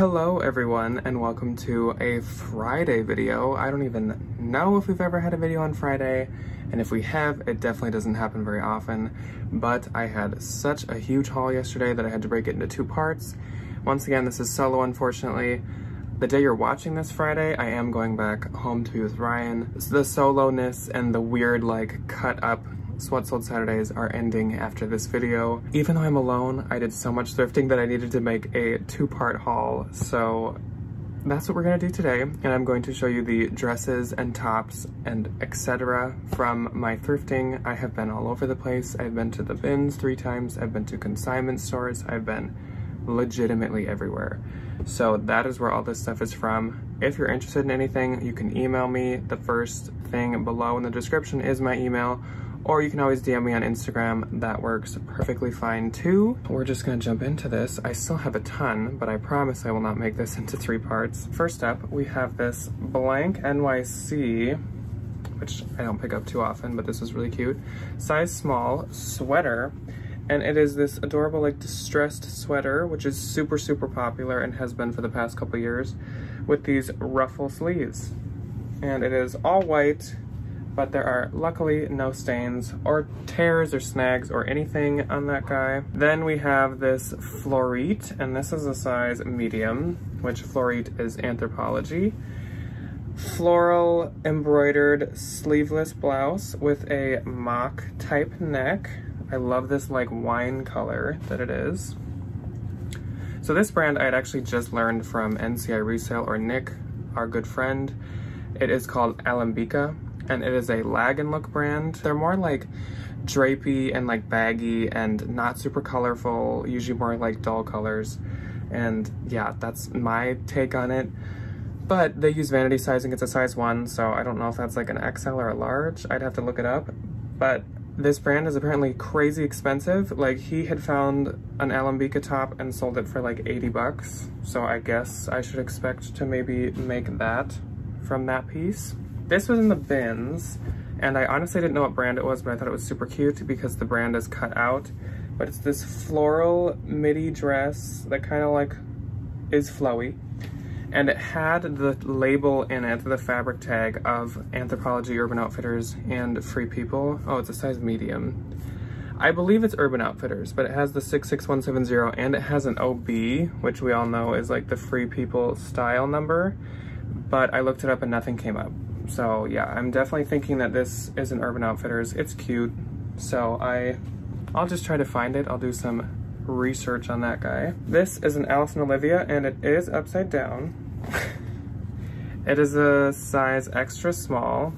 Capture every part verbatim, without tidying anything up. Hello everyone, and welcome to a Friday video. I don't even know if we've ever had a video on Friday, and if we have, it definitely doesn't happen very often, but I had such a huge haul yesterday that I had to break it into two parts. Once again, this is solo, unfortunately. The day you're watching this, Friday, I am going back home to be with Ryan. The solo-ness and the weird, like, cut-up Sweat Sold Saturdays are ending after this video. Even though I'm alone, I did so much thrifting that I needed to make a two-part haul, so that's what we're gonna do today, and I'm going to show you the dresses and tops and et cetera from my thrifting. I have been all over the place. I've been to the bins three times, I've been to consignment stores, I've been legitimately everywhere. So that is where all this stuff is from. If you're interested in anything, you can email me. The first thing below in the description is my email, or you can always D M me on Instagram. That works perfectly fine too. We're just gonna jump into this. I still have a ton, but I promise I will not make this into three parts. First up, we have this Blank N Y C, which I don't pick up too often, but this is really cute. Size small sweater. And it is this adorable, like, distressed sweater, which is super, super popular and has been for the past couple years, with these ruffle sleeves. And it is all white, but there are luckily no stains or tears or snags or anything on that guy. Then we have this Florite, and this is a size medium, which Florite is Anthropologie. Floral embroidered sleeveless blouse with a mock type neck. I love this, like, wine color that it is. So this brand I had actually just learned from N C I Resale, or Nick, our good friend. It is called Alembika, and it is a lag and look brand. They're more like drapey and like baggy and not super colorful, usually more like dull colors. And yeah, that's my take on it. But they use vanity sizing. It's a size one, so I don't know if that's like an X L or a large. I'd have to look it up. But this brand is apparently crazy expensive. Like, he had found an Alembika top and sold it for like eighty bucks. So I guess I should expect to maybe make that from that piece. This was in the bins, and I honestly didn't know what brand it was, but I thought it was super cute because the brand is cut out. But it's this floral midi dress that kind of like is flowy. And it had the label in it, the fabric tag, of Anthropologie, Urban Outfitters, and Free People. Oh, it's a size medium. I believe it's Urban Outfitters, but it has the six six one seven zero, and it has an O B, which we all know is like the Free People style number. But I looked it up and nothing came up. So yeah, I'm definitely thinking that this is an Urban Outfitters. It's cute, so I, I'll just try to find it. I'll do some research on that guy. This is an Alice and Olivia, and it is upside down. It is a size extra small.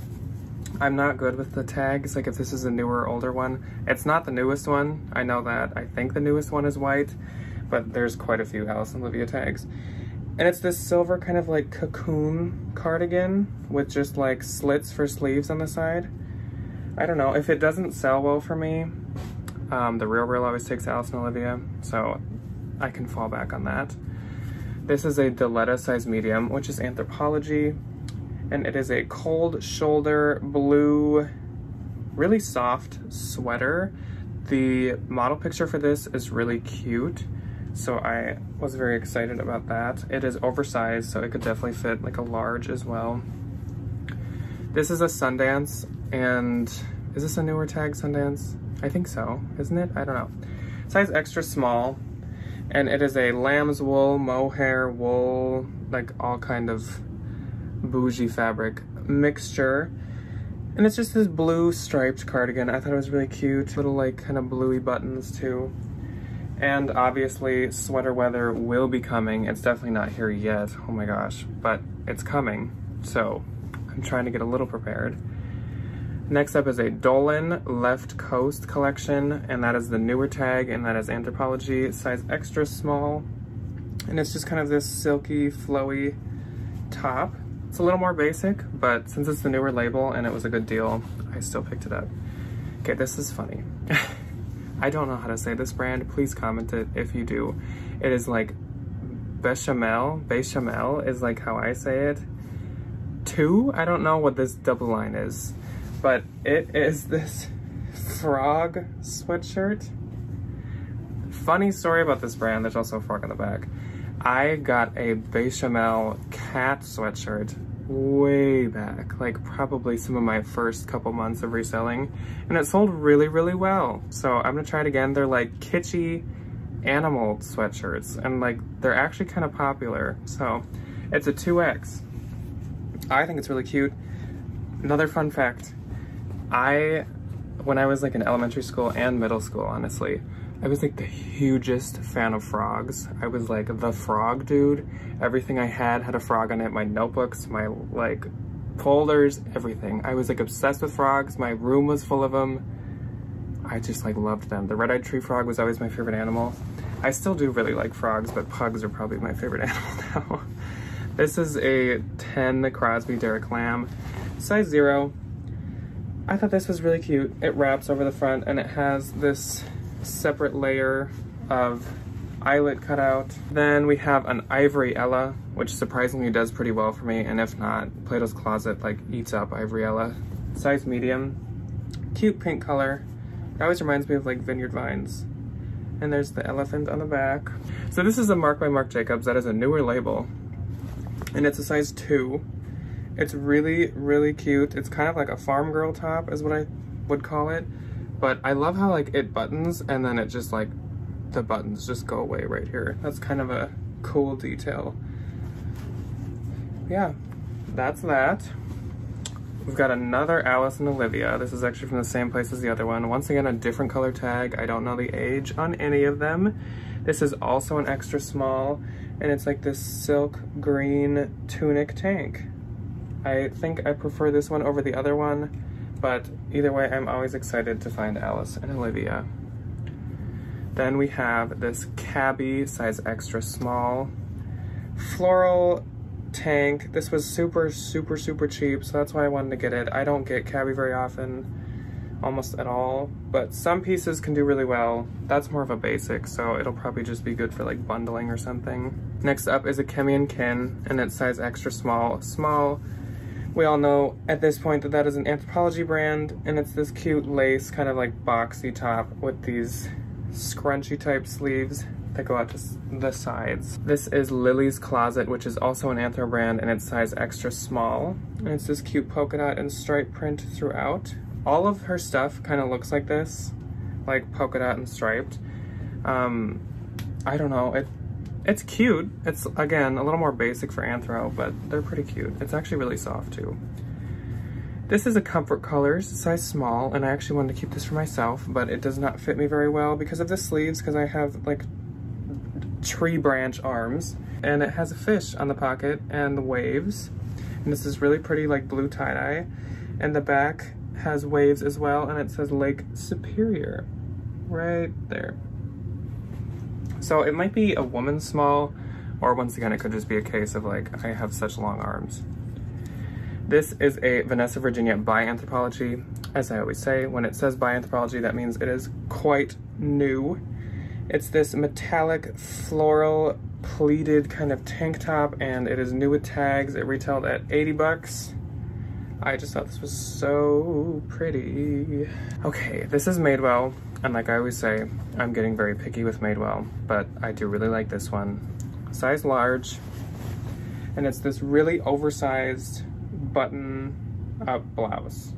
I'm not good with the tags, like if this is a newer or older one. It's not the newest one, I know that. I think the newest one is white, but there's quite a few Alice and Olivia tags. And it's this silver kind of like cocoon cardigan with just like slits for sleeves on the side. I don't know, if it doesn't sell well for me, Um, the RealReal always takes Alice and Olivia, so I can fall back on that. This is a Dilletta size medium, which is Anthropologie, and it is a cold shoulder blue, really soft sweater. The model picture for this is really cute, so I was very excited about that. It is oversized, so it could definitely fit like a large as well. This is a Sundance, and is this a newer tag, Sundance? I think so, isn't it? I don't know. Size extra small, and it is a lamb's wool, mohair, wool, like all kind of bougie fabric mixture. And it's just this blue striped cardigan. I thought it was really cute. Little like kind of bluey buttons too. And obviously sweater weather will be coming. It's definitely not here yet, oh my gosh, but it's coming. So I'm trying to get a little prepared. Next up is a Dolan Left Coast collection, and that is the newer tag, and that is Anthropologie, size extra small. And it's just kind of this silky, flowy top. It's a little more basic, but since it's the newer label and it was a good deal, I still picked it up. Okay, this is funny. I don't know how to say this brand. Please comment it if you do. It is like Bechamel. Bechamel is like how I say it. Two? I don't know what this double line is. But it is this frog sweatshirt. Funny story about this brand, there's also a frog on the back. I got a Bechamel cat sweatshirt way back, like probably some of my first couple months of reselling, and it sold really, really well. So I'm gonna try it again. They're like kitschy animal sweatshirts, and like they're actually kind of popular. So it's a two X. I think it's really cute. Another fun fact, I, when I was like in elementary school and middle school, honestly, I was like the hugest fan of frogs. I was like the frog dude. Everything I had had a frog on it. My notebooks, my like folders, everything. I was like obsessed with frogs. My room was full of them. I just like loved them. The red-eyed tree frog was always my favorite animal. I still do really like frogs, but pugs are probably my favorite animal now. This is a ten Crosby Derrick Lamb, size zero. I thought this was really cute. It wraps over the front and it has this separate layer of eyelet cutout. Then we have an Ivory Ella, which surprisingly does pretty well for me, and if not, Plato's Closet like eats up Ivory Ella. Size medium, cute pink color. It always reminds me of like vineyard vines. And there's the elephant on the back. So this is a Mark by Mark Jacobs. That is a newer label, and it's a size two. It's really, really cute. It's kind of like a farm girl top is what I would call it. But I love how like it buttons and then it just like, the buttons just go away right here. That's kind of a cool detail. Yeah, that's that. We've got another Alice and Olivia. This is actually from the same place as the other one. Once again, a different color tag. I don't know the age on any of them. This is also an extra small, and it's like this silk green tunic tank. I think I prefer this one over the other one. But either way, I'm always excited to find Alice and Olivia. Then we have this cabbie, size extra small, floral tank. This was super, super, super cheap, so that's why I wanted to get it. I don't get cabbie very often, almost at all, but some pieces can do really well. That's more of a basic, so it'll probably just be good for like bundling or something. Next up is a Chemian Kin, and it's size extra small, small. We all know at this point that that is an Anthropologie brand, and it's this cute lace kind of like boxy top with these scrunchy type sleeves that go out to the sides. This is Lily's Closet, which is also an Anthro brand, and it's size extra small. And it's this cute polka dot and stripe print throughout. All of her stuff kind of looks like this, like polka dot and striped. Um, I don't know. It, It's cute. It's, again, a little more basic for Anthro, but they're pretty cute. It's actually really soft, too. This is a Comfort Colors, size small, and I actually wanted to keep this for myself, but it does not fit me very well because of the sleeves, because I have, like, tree branch arms. And it has a fish on the pocket and the waves. And this is really pretty, like, blue tie-dye. And the back has waves as well, and it says Lake Superior right there. So it might be a woman's small, or once again, it could just be a case of like, I have such long arms. This is a Vanessa Virginia by Anthropologie. As I always say, when it says by Anthropologie, that means it is quite new. It's this metallic floral pleated kind of tank top, and it is new with tags. It retailed at eighty bucks. I just thought this was so pretty. Okay, this is Madewell, and like I always say, I'm getting very picky with Madewell, but I do really like this one. Size large, and it's this really oversized button-up blouse.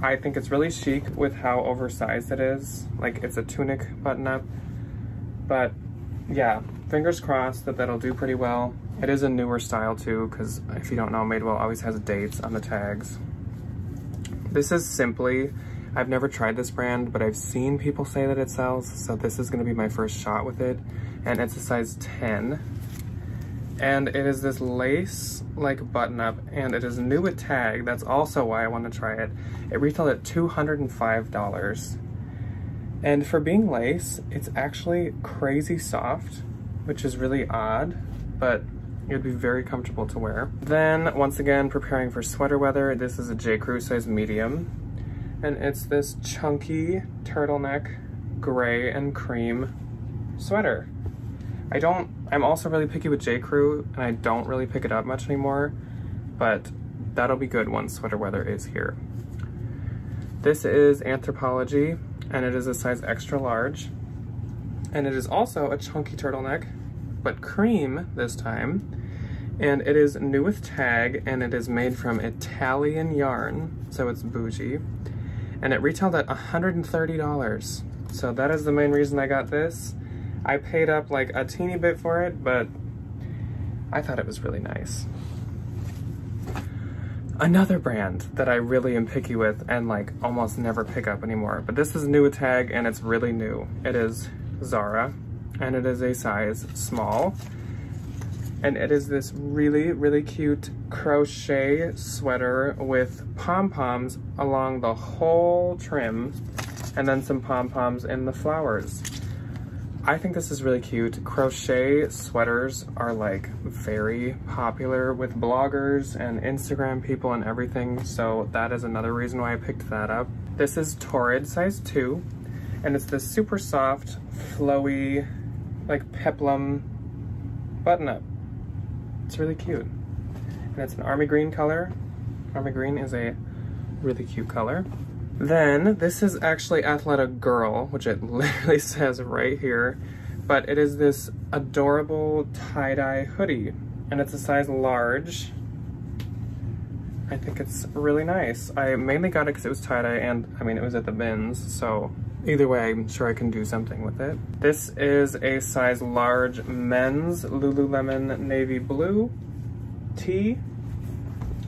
I think it's really chic with how oversized it is. Like, it's a tunic button-up, but yeah, fingers crossed that that'll do pretty well. It is a newer style too, because if you don't know, Madewell always has dates on the tags. This is Simply. I've never tried this brand, but I've seen people say that it sells, so this is gonna be my first shot with it. And it's a size ten. And it is this lace, like button up, and it is new with tag. That's also why I wanna try it. It retailed at two hundred five dollars. And for being lace, it's actually crazy soft, which is really odd, but it'd be very comfortable to wear. Then, once again, preparing for sweater weather, this is a J. Crew size medium. And it's this chunky turtleneck gray and cream sweater. I don't, I'm also really picky with J. Crew, and I don't really pick it up much anymore, but that'll be good once sweater weather is here. This is Anthropologie, and it is a size extra large. And it is also a chunky turtleneck but cream this time. And it is new with tag, and it is made from Italian yarn, so it's bougie. And it retailed at one hundred thirty dollars. So that is the main reason I got this. I paid up like a teeny bit for it, but I thought it was really nice. Another brand that I really am picky with and like almost never pick up anymore, but this is new with tag and it's really new. It is Zara, and it is a size small. And it is this really, really cute crochet sweater with pom-poms along the whole trim and then some pom-poms in the flowers. I think this is really cute. Crochet sweaters are like very popular with bloggers and Instagram people and everything, so that is another reason why I picked that up. This is Torrid size two, and it's this super soft, flowy, like peplum button-up. It's really cute. And it's an army green color. Army green is a really cute color. Then this is actually Athleta Girl, which it literally says right here, but it is this adorable tie-dye hoodie, and it's a size large. I think it's really nice. I mainly got it because it was tie-dye, and I mean, it was at the bins, so either way, I'm sure I can do something with it. This is a size large men's Lululemon navy blue tee.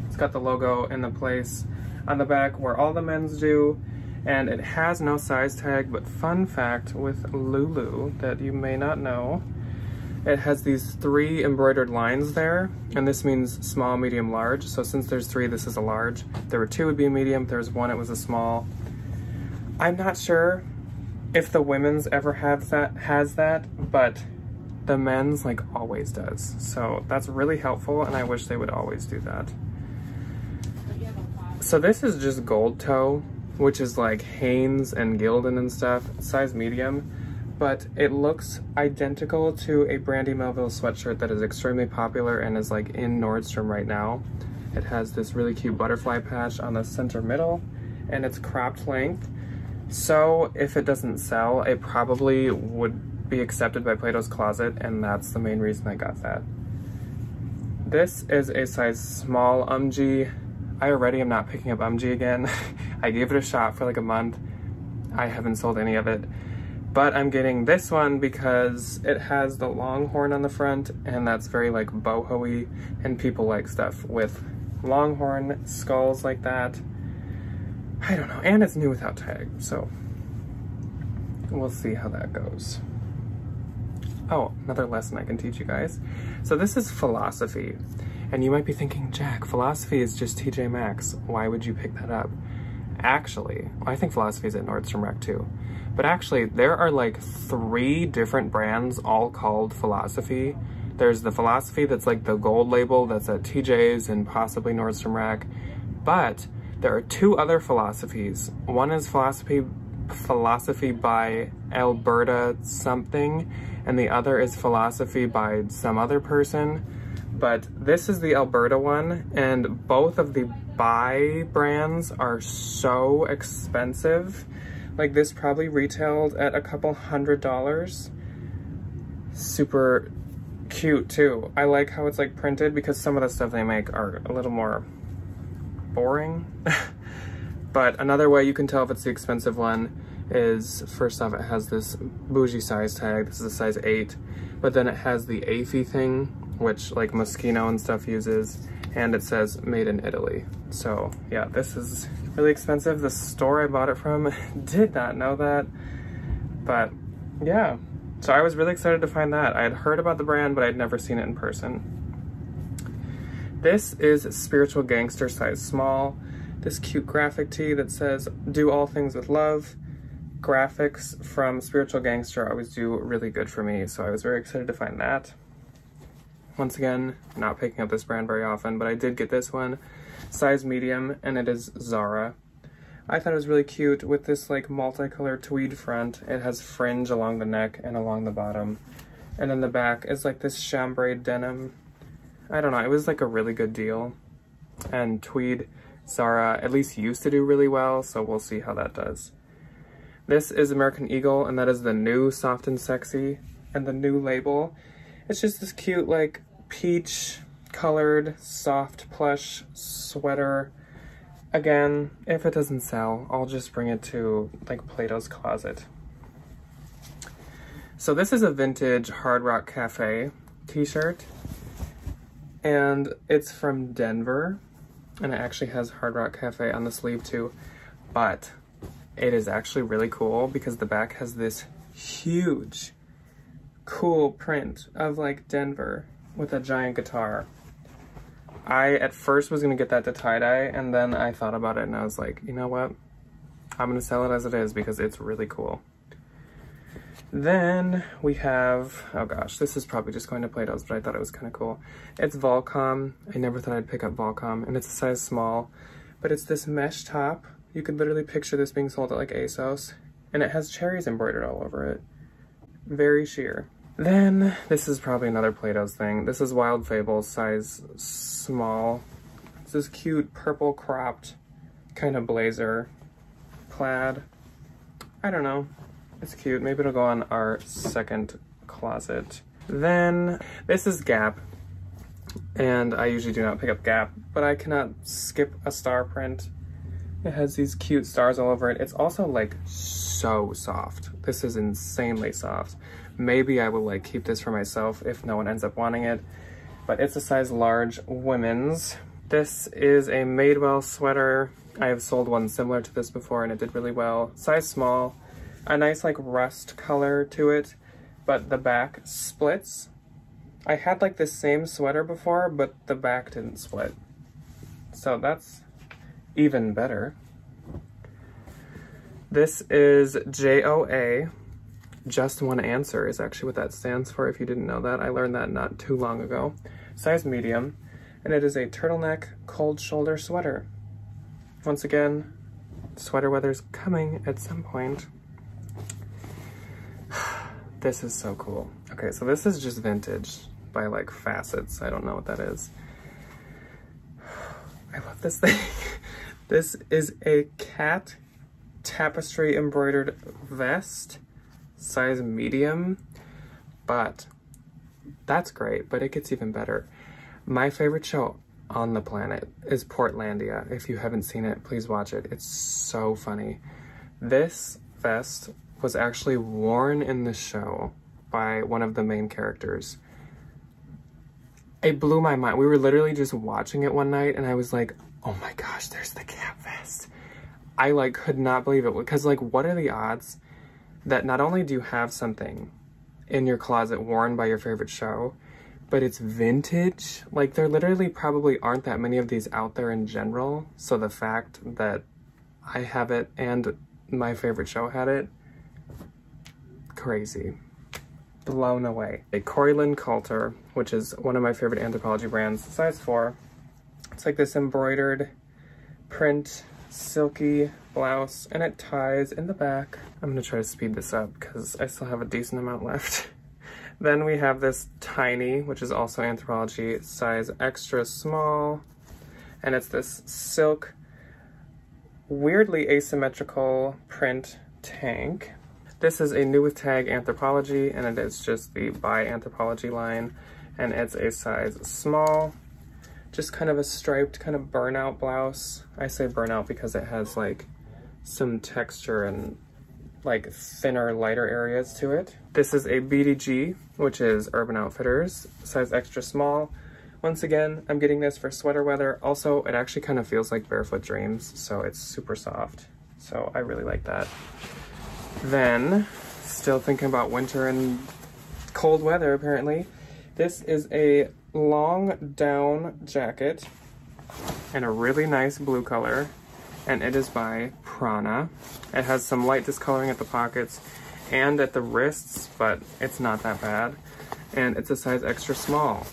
It's got the logo in the place on the back where all the men's do, and it has no size tag, but fun fact with Lulu that you may not know, it has these three embroidered lines there, and this means small, medium, large. So since there's three, this is a large. If there were two, it would be a medium. If there was one, it was a small. I'm not sure if the women's ever have that, has that, but the men's like always does. So that's really helpful, and I wish they would always do that. So this is just Gold Toe, which is like Hanes and Gildan and stuff, size medium, but it looks identical to a Brandy Melville sweatshirt that is extremely popular and is like in Nordstrom right now. It has this really cute butterfly patch on the center middle, and it's cropped length. So if it doesn't sell, it probably would be accepted by Plato's Closet, and that's the main reason I got that. This is a size small U M J I. I already am not picking up U M J I again. I gave it a shot for like a month. I haven't sold any of it, but I'm getting this one because it has the longhorn on the front, and that's very like boho-y, and people like stuff with longhorn skulls like that. I don't know, and it's new without tag, so we'll see how that goes. Oh, another lesson I can teach you guys. So this is Philosophy, and you might be thinking, Jack, Philosophy is just T J Maxx. Why would you pick that up? Actually, well, I think Philosophy is at Nordstrom Rack too, but actually there are like three different brands all called Philosophy. There's the Philosophy that's like the gold label that's at T J's and possibly Nordstrom Rack, but there are two other Philosophies. One is Philosophy Philosophy by Alberta something, and the other is Philosophy by some other person. But this is the Alberta one, and both of the buy brands are so expensive. Like this probably retailed at a couple hundred dollars. Super cute too. I like how it's like printed because some of the stuff they make are a little more boring. But another way you can tell if it's the expensive one is, first off, it has this bougie size tag. This is a size eight, but then it has the A F I thing, which like Moschino and stuff uses, and it says made in Italy. So yeah, this is really expensive. The store I bought it from did not know that, but yeah. So I was really excited to find that. I had heard about the brand, but I'd never seen it in person. This is Spiritual Gangster size small. This cute graphic tee that says, do all things with love. Graphics from Spiritual Gangster always do really good for me, so I was very excited to find that. Once again, not picking up this brand very often, but I did get this one, size medium, and it is Zara. I thought it was really cute with this like multicolored tweed front. It has fringe along the neck and along the bottom. And then the back is like this chambray denim. I don't know, it was like a really good deal. And tweed, Zara at least used to do really well, so we'll see how that does. This is American Eagle, and that is the new Soft and Sexy, and the new label. It's just this cute, like, peach colored soft plush sweater. Again, if it doesn't sell, I'll just bring it to, like, Plato's Closet. So this is a vintage Hard Rock Cafe t-shirt, and it's from Denver, and it actually has Hard Rock Cafe on the sleeve too, but it is actually really cool because the back has this huge, cool print of, like, Denver with a giant guitar. I, at first, was going to get that to tie-dye, and then I thought about it, and I was like, you know what? I'm going to sell it as it is because it's really cool. Then we have, oh gosh, this is probably just going to Plato's, but I thought it was kind of cool. It's Volcom. I never thought I'd pick up Volcom, and it's a size small, but it's this mesh top. You could literally picture this being sold at, like, ASOS, and it has cherries embroidered all over it. Very sheer. Then, this is probably another Plato's thing. This is Wild Fables, size small. It's this cute purple cropped kind of blazer plaid. I don't know. It's cute. Maybe it'll go on our second closet. Then, this is Gap. And I usually do not pick up Gap, but I cannot skip a star print. It has these cute stars all over it. It's also, like, so soft. This is insanely soft. Maybe I will, like, keep this for myself if no one ends up wanting it. But it's a size large women's. This is a Madewell sweater. I have sold one similar to this before, and it did really well. Size small. A nice, like, rust color to it. But the back splits. I had, like, this same sweater before, but the back didn't split. So that's even better. This is J O A. Just One Answer is actually what that stands for, if you didn't know that. I learned that not too long ago. Size medium, and it is a turtleneck cold shoulder sweater. Once again, sweater weather's coming at some point. This is so cool. Okay, so this is just vintage by, like, facets. I don't know what that is. I love this thing. This is a cat tapestry embroidered vest, size medium, but that's great, but it gets even better. My favorite show on the planet is Portlandia. If you haven't seen it, please watch it. It's so funny. This vest was actually worn in the show by one of the main characters. It blew my mind. We were literally just watching it one night, and I was like, oh my gosh, there's the cat vest. I, like, could not believe it, because, like, what are the odds that not only do you have something in your closet worn by your favorite show, but it's vintage? Like, there literally probably aren't that many of these out there in general, so the fact that I have it and my favorite show had it, crazy. Blown away. A Coryland Coulter, which is one of my favorite Anthropologie brands, size four. It's like this embroidered print, silky blouse, and it ties in the back. I'm gonna try to speed this up because I still have a decent amount left. Then we have this Tiny, which is also Anthropologie, size extra small, and it's this silk, weirdly asymmetrical print tank. This is a new with tag Anthropologie, and it is just the By Anthropologie line, and it's a size small. Just kind of a striped, kind of burnout blouse. I say burnout because it has, like, some texture and, like, thinner, lighter areas to it. This is a B D G, which is Urban Outfitters, size extra small. Once again, I'm getting this for sweater weather. Also, it actually kind of feels like Barefoot Dreams, so it's super soft. So I really like that. Then, still thinking about winter and cold weather, apparently. This is a long down jacket in a really nice blue color, and it is by Prana. It has some light discoloring at the pockets and at the wrists, but it's not that bad, and it's a size extra small.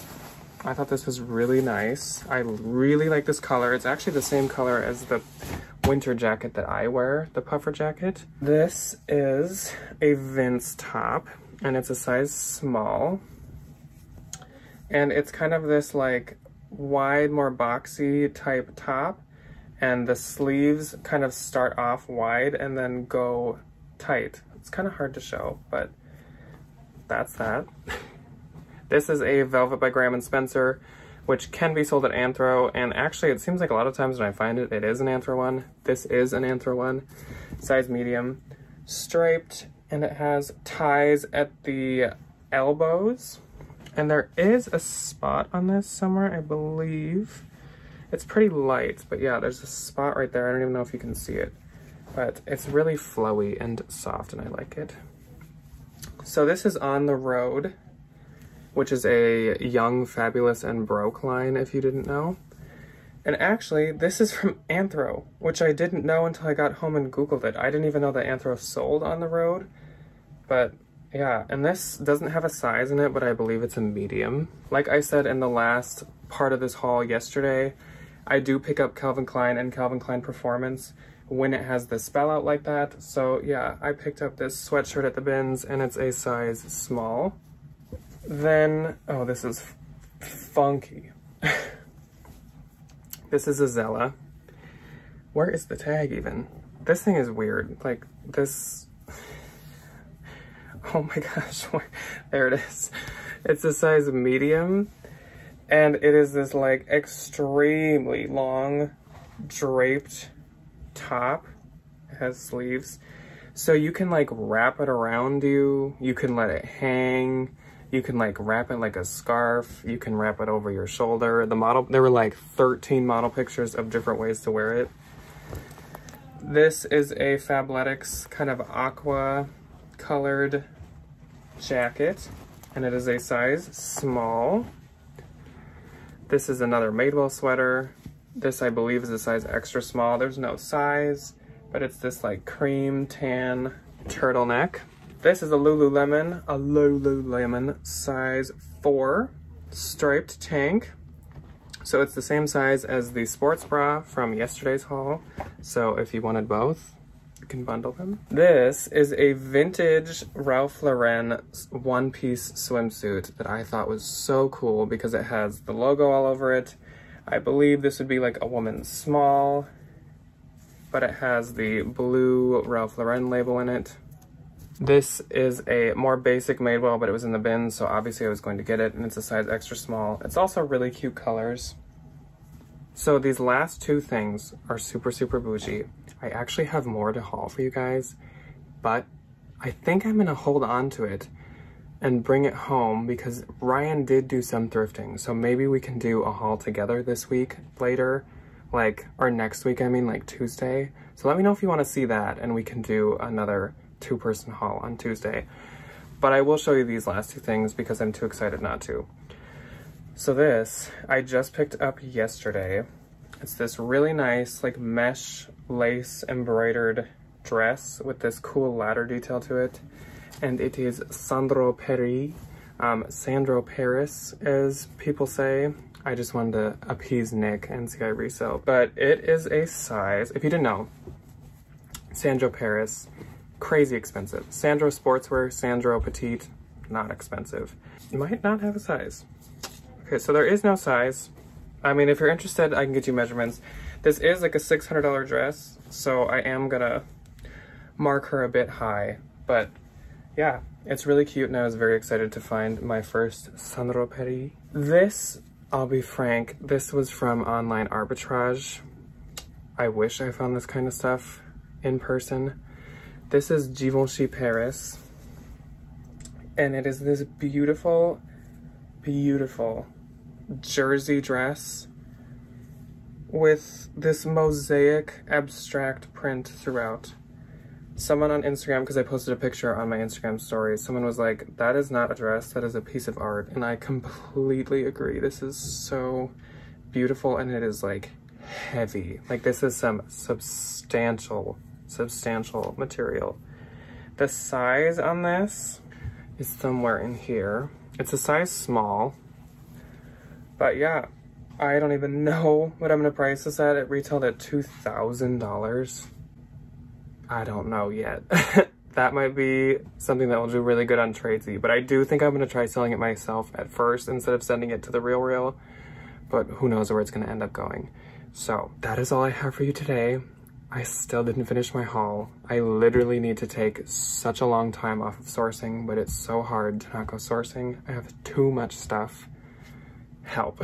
I thought this was really nice. I really like this color. It's actually the same color as the winter jacket that I wear, the puffer jacket. This is a Vince top, and it's a size small. And it's kind of this, like, wide, more boxy type top, and the sleeves kind of start off wide and then go tight. It's kind of hard to show, but that's that. This is a Velvet by Graham and Spencer, which can be sold at Anthro, and actually it seems like a lot of times when I find it, it is an Anthro one. This is an Anthro one, size medium, striped, and it has ties at the elbows. And there is a spot on this somewhere, I believe. It's pretty light, but yeah, there's a spot right there. I don't even know if you can see it, but it's really flowy and soft, and I like it. So this is On the Road, which is a Young, Fabulous, and Broke line, if you didn't know. And actually, this is from Anthro, which I didn't know until I got home and Googled it. I didn't even know that Anthro sold On the Road, but yeah. And this doesn't have a size in it, but I believe it's a medium. Like I said in the last part of this haul yesterday, I do pick up Calvin Klein and Calvin Klein Performance when it has the spell out like that. So yeah, I picked up this sweatshirt at the bins, and it's a size small. Then, oh, this is funky. This is a Zella. Where is the tag even? This thing is weird. Like this, oh my gosh, where... there it is. It's a size medium, and it is this like extremely long draped top. It has sleeves. So you can like wrap it around you. You can let it hang. You can like wrap it like a scarf. You can wrap it over your shoulder. The model, there were like thirteen model pictures of different ways to wear it. This is a Fabletics kind of aqua colored jacket, and it is a size small. This is another Madewell sweater. This I believe is a size extra small. There's no size, but it's this like cream tan turtleneck. This is a Lululemon, a Lululemon size four striped tank. So it's the same size as the sports bra from yesterday's haul. So if you wanted both, you can bundle them. This is a vintage Ralph Lauren one-piece swimsuit that I thought was so cool because it has the logo all over it. I believe this would be like a woman's small, but it has the blue Ralph Lauren label in it. This is a more basic Madewell, but it was in the bin, so obviously I was going to get it, and it's a size extra small. It's also really cute colors. So these last two things are super, super bougie. I actually have more to haul for you guys, but I think I'm gonna hold on to it and bring it home because Ryan did do some thrifting, so maybe we can do a haul together this week later, like, or next week, I mean, like Tuesday. So let me know if you wanna see that, and we can do another two-person haul on Tuesday. But I will show you these last two things because I'm too excited not to. So this, I just picked up yesterday. It's this really nice, like, mesh lace embroidered dress with this cool ladder detail to it. And it is Sandro Paris. Um, Sandro Paris, as people say. I just wanted to appease Nick and see I resell. But it is a size, if you didn't know, Sandro Paris, crazy expensive. Sandro Sportswear, Sandro Petite, not expensive. You might not have a size. Okay, so there is no size. I mean, if you're interested, I can get you measurements. This is like a six hundred dollar dress, so I am gonna mark her a bit high. But yeah, it's really cute, and I was very excited to find my first Sandro Paris. This, I'll be frank, this was from online arbitrage. I wish I found this kind of stuff in person. This is Givenchy Paris, and it is this beautiful, beautiful jersey dress with this mosaic abstract print throughout. Someone on Instagram, because I posted a picture on my Instagram story, someone was like, that is not a dress, that is a piece of art. And I completely agree. This is so beautiful, and it is like heavy. Like this is some substantial substantial material. The size on this is somewhere in here. It's a size small, but yeah, I don't even know what I'm gonna price this at. It retailed at two thousand dollars. I don't know yet. That might be something that will do really good on Tradesy, but I do think I'm gonna try selling it myself at first instead of sending it to the RealReal, but who knows where it's gonna end up going. So that is all I have for you today. I still didn't finish my haul. I literally need to take such a long time off of sourcing, but it's so hard to not go sourcing. I have too much stuff. Help.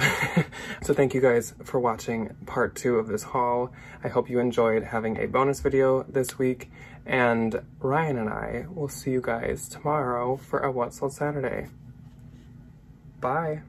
So thank you guys for watching part two of this haul. I hope you enjoyed having a bonus video this week, and Ryan and I will see you guys tomorrow for a What Sold Saturday. Bye.